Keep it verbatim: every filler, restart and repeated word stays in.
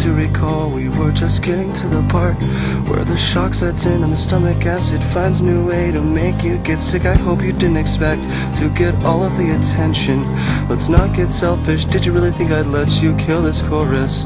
to recall. We were just getting to the part where the shock sets in and the stomach acid finds a new way to make you get sick. I hope you didn't expect to get all of the attention. Let's not get selfish. Did you really think I'd let you kill this chorus?